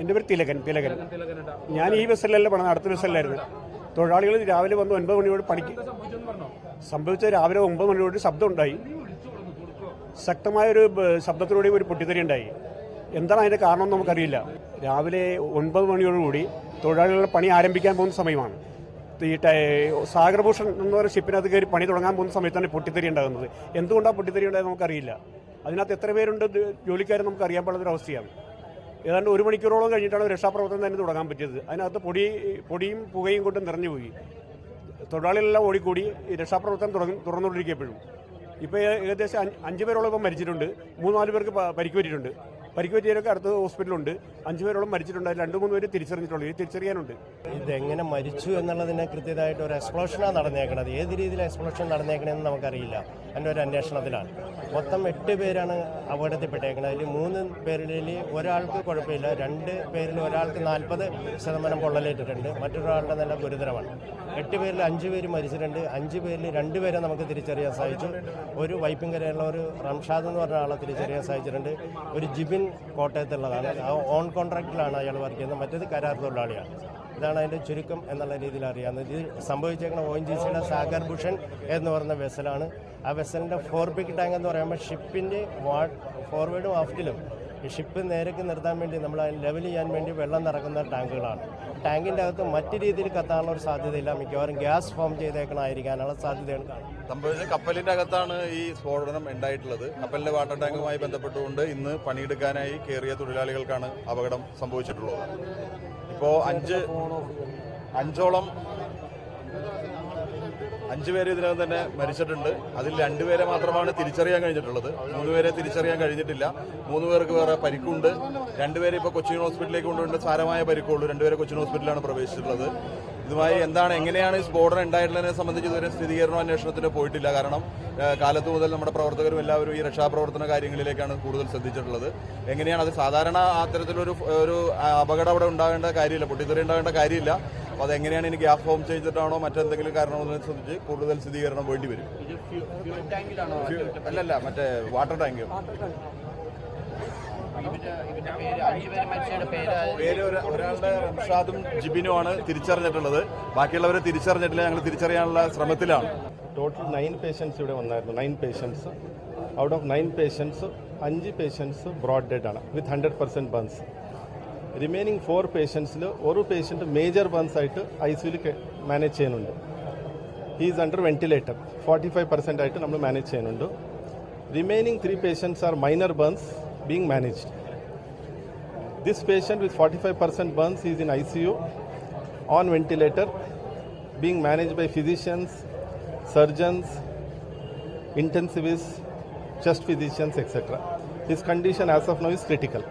എൻ്റെ പേര് തിലകൻ. ഞാൻ ഈ ബസ്സിലല്ല പണിത്, അടുത്ത ബസ്സിലായിരുന്നു. തൊഴിലാളികൾ രാവിലെ വന്ന് 9 മണിയോട് പണിക്ക് സംഭവിച്ച രാവിലെ 9 മണിയോട് ശബ്ദം ഉണ്ടായി. ശക്തമായൊരു ശബ്ദത്തിലൂടെ ഒരു പൊട്ടിത്തെറി ഉണ്ടായി. എന്താണ് അതിൻ്റെ കാരണം നമുക്കറിയില്ല. രാവിലെ 9 മണിയോടുകൂടി തൊഴിലാളികളുടെ പണി ആരംഭിക്കാൻ പോകുന്ന സമയമാണ്. സാഗർഭൂഷൺ എന്ന ഒരു ഷിപ്പിനകത്ത് കയറി പണി തുടങ്ങാൻ പോകുന്ന സമയത്താണ് പൊട്ടിത്തെറി ഉണ്ടാകുന്നത്. എന്തുകൊണ്ടാണ് പൊട്ടിത്തെറി ഉണ്ടായത് നമുക്കറിയില്ല. അതിനകത്ത് എത്ര പേരുണ്ട് ജോലിക്കാരെ നമുക്ക് അറിയാൻ പാടുന്നൊരവസ്ഥയാണ്. ഏതാണ്ട് 1 മണിക്കൂറോളം കഴിഞ്ഞിട്ടാണ് രക്ഷാപ്രവർത്തനം തന്നെ തുടങ്ങാൻ പറ്റിയത്. അതിനകത്ത് പൊടിയും പുകയും കൊണ്ട് നിറഞ്ഞു പോയി. തൊഴിലാളികളെല്ലാം ഓടിക്കൂടി രക്ഷാപ്രവർത്തനം തുറന്നുകൊണ്ടിരിക്കുമ്പോഴും ഇപ്പോൾ ഏകദേശം 5 പേരോളം ഇപ്പം മരിച്ചിട്ടുണ്ട്. 3-4 പേർക്ക് പരിക്കുപറ്റിയിട്ടുണ്ട്. പരിക്കുപറ്റിയവരൊക്കെ അടുത്ത ഹോസ്പിറ്റലുണ്ട്. 5 പേരോളം മരിച്ചിട്ടുണ്ട്. 2-3 പേര് തിരിച്ചറിഞ്ഞിട്ടുള്ളൂ. തിരിച്ചറിയാനുണ്ട്. ഇതെങ്ങനെ മരിച്ചു എന്നുള്ളതിന് കൃത്യമായിട്ട് ഒരു എക്സ്പ്ലോഷനാണ് നടന്നേക്കണത്. ഏത് രീതിയിൽ എക്സ്പ്ലോഷൻ നടന്നേക്കണമെന്ന് നമുക്കറിയില്ല. അതിൻ്റെ ഒരു അന്വേഷണത്തിലാണ്. മൊത്തം 8 പേരാണ് അപകടത്തിൽപ്പെട്ടേക്കുന്നത്. അതിൽ 3 പേരിൽ ഒരാൾക്ക് കുഴപ്പമില്ല. 2 പേരിൽ ഒരാൾക്ക് 40% പൊള്ളലേറ്റിട്ടുണ്ട്. മറ്റൊരാളുടെ നല്ല ഗുരുതരമാണ്. 8 പേരിൽ 5 പേര് മരിച്ചിട്ടുണ്ട്. 5 പേരിൽ 2 പേരെ നമുക്ക് തിരിച്ചറിയാൻ സാധിച്ചു. ഒരു വൈപ്പിങ്കരയിലുള്ള ഒരു റംഷാദ് എന്ന് പറഞ്ഞ ആളെ തിരിച്ചറിയാൻ സാധിച്ചിട്ടുണ്ട്. ഒരു ജിബിൻ കോട്ടയത്തുള്ളതാണ്. ഓൺ കോൺട്രാക്റ്റിലാണ് അയാൾ വർക്ക് ചെയ്യുന്നത്. മറ്റേത് കരാർ തൊഴിലാളിയാണ്. ഇതാണ് അതിൻ്റെ ചുരുക്കം എന്നുള്ള രീതിയിൽ അറിയാവുന്നത്. ഇത് സംഭവിച്ചേക്കുന്ന ONGCയുടെ സാഗർഭൂഷൺ എന്ന് പറയുന്ന വെസലാണ്. ആ വെസലിൻ്റെ 4 ബിഗ് ടാങ്ക് എന്ന് പറയുമ്പോൾ ഷിപ്പിൻ്റെ ഫോർവേഡും ആഫ്റ്റിലും ഈ ഷിപ്പ് നേരേക്ക് നിർത്താൻ വേണ്ടി നമ്മൾ ലെവൽ ചെയ്യാൻ വേണ്ടി വെള്ളം നിറക്കുന്ന ടാങ്കുകളാണ്. ടാങ്കിൻ്റെ അകത്ത് മറ്റു രീതിയിൽ കത്താനുള്ള ഒരു സാധ്യതയില്ല. മിക്കവാറും ഗ്യാസ് ഫോം ചെയ്തേക്കണായിരിക്കാനുള്ള സാധ്യതയാണ് സംഭവിച്ചത്. കപ്പലിൻ്റെ അകത്താണ് ഈ സ്ഫോടനം ഉണ്ടായിട്ടുള്ളത്. കപ്പലിൻ്റെ വാട്ടർ ടാങ്കുമായി ബന്ധപ്പെട്ടുകൊണ്ട് ഇന്ന് പണിയെടുക്കാനായി കയറിയ തൊഴിലാളികൾക്കാണ് അപകടം സംഭവിച്ചിട്ടുള്ളത്. ഇപ്പോൾ 5 പേര് ഇതിനകം തന്നെ മരിച്ചിട്ടുണ്ട്. അതിൽ 2 പേരെ മാത്രമാണ് തിരിച്ചറിയാൻ കഴിഞ്ഞിട്ടുള്ളത്. 3 പേരെ തിരിച്ചറിയാൻ കഴിഞ്ഞിട്ടില്ല. 3 പേർക്ക് വേറെ പരിക്കുണ്ട്. 2 പേരെ ഇപ്പോൾ കൊച്ചിൻ ഹോസ്പിറ്റലിലേക്ക് കൊണ്ടുവരേണ്ട സാരമായ പരിക്കുള്ളൂ. 2 പേരെ കൊച്ചിൻ ഹോസ്പിറ്റലിലാണ് പ്രവേശിച്ചിട്ടുള്ളത്. ഇതുമായി എങ്ങനെയാണ് ഈ സ്ഫോടനം ഉണ്ടായിട്ടുള്ളതിനെ സംബന്ധിച്ച് ഇതുവരെ സ്ഥിരീകരണ അന്വേഷണത്തിന് പോയിട്ടില്ല. കാരണം കാലത്ത് മുതൽ നമ്മുടെ പ്രവർത്തകരും എല്ലാവരും ഈ രക്ഷാപ്രവർത്തന കാര്യങ്ങളിലേക്കാണ് കൂടുതൽ ശ്രദ്ധിച്ചിട്ടുള്ളത്. എങ്ങനെയാണ് അത് സാധാരണ അത്തരത്തിലൊരു അപകടം അവിടെ ഉണ്ടാകേണ്ട കാര്യമില്ല, പൊട്ടിത്തെറി ഉണ്ടാകേണ്ട കാര്യമില്ല. അപ്പോൾ അതെങ്ങനെയാണ് എനിക്ക് ഗ്യാസ് ഫോം ചെയ്തിട്ടാണോ മറ്റെന്തെങ്കിലും കാരണമനുസരിച്ച് കൂടുതൽ സ്ഥിരീകരണം വേണ്ടി വരും. അല്ലല്ല, മറ്റേ വാട്ടർ ടാങ്ക്. പേര് ഒരാളുടെ റംഷാദും ജിബിനുമാണ് തിരിച്ചറിഞ്ഞിട്ടുള്ളത്. ബാക്കിയുള്ളവരെ തിരിച്ചറിഞ്ഞിട്ടില്ല. ഞങ്ങൾ തിരിച്ചറിയാനുള്ള ശ്രമത്തിലാണ്. ടോട്ടൽ 9 പേഷ്യൻസ് ഇവിടെ വന്നായിരുന്നു. 9 patients. Out of 9 patients 5 patients brought dead ആണ് വിത്ത് 100% ബൺസ്. റിമൈനിങ് 4 പേഷ്യൻസിൽ ഒരു പേഷ്യൻ്റ് മേജർ ബൺസ് ആയിട്ട് ICUവിൽ മാനേജ് ചെയ്യുന്നുണ്ട്. He's under ventilator. 45% ആയിട്ട് നമ്മൾ മാനേജ് ചെയ്യുന്നുണ്ട്. Remaining 3 patients are minor burns being managed. This patient with 45% burns is in ICU on ventilator being managed by physicians, surgeons, intensivists, chest physicians etc. His condition as of now is critical.